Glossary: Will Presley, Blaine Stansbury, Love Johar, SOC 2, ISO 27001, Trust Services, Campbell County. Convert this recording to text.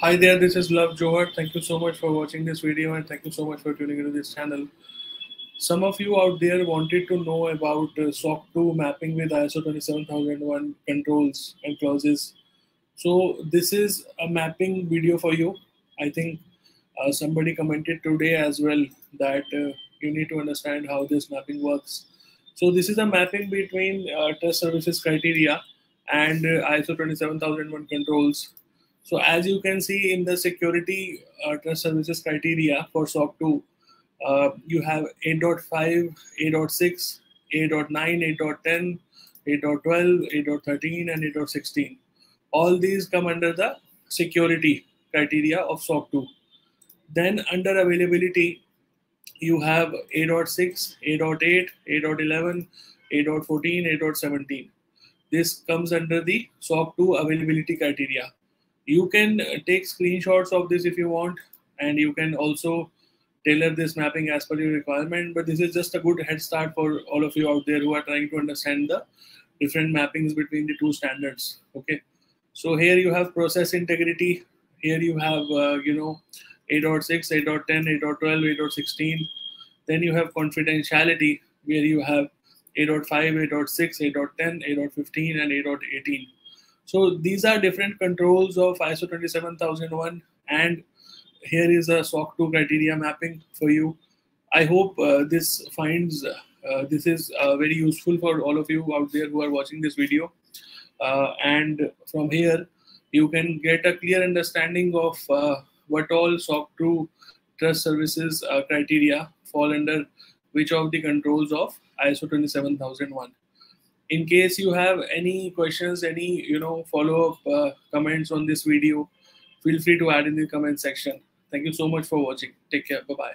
Hi there, this is Love Johar. Thank you so much for watching this video and thank you so much for tuning into this channel. Some of you out there wanted to know about SOC 2 mapping with ISO 27001 controls and clauses. So this is a mapping video for you. I think somebody commented today as well that you need to understand how this mapping works. So this is a mapping between trust services criteria and ISO 27001 controls. So as you can see in the security trust services criteria for SOC 2, you have 8.5, 8.6, 8.9, 8.10, 8.12, 8.13 and 8.16. All these come under the security criteria of SOC 2. Then under availability, you have 8.6, 8.8, 8.11, 8.14, 8.17. This comes under the SOC 2 availability criteria. You can take screenshots of this if you want, and you can also tailor this mapping as per your requirement. But this is just a good head start for all of you out there who are trying to understand the different mappings between the two standards. Okay, so here you have process integrity. Here you have 8.6, 8.10, 8.12, 8.16. Then you have confidentiality, where you have 8.5, 8.6, 8.10, 8.15, and 8.18. So these are different controls of ISO 27001, and here is a SOC 2 criteria mapping for you. I hope this is very useful for all of you out there who are watching this video. And from here, you can get a clear understanding of what all SOC 2 trust services criteria fall under which of the controls of ISO 27001. In case you have any questions, any follow-up comments on this video, feel free to add in the comment section. Thank you so much for watching. Take care. Bye-bye.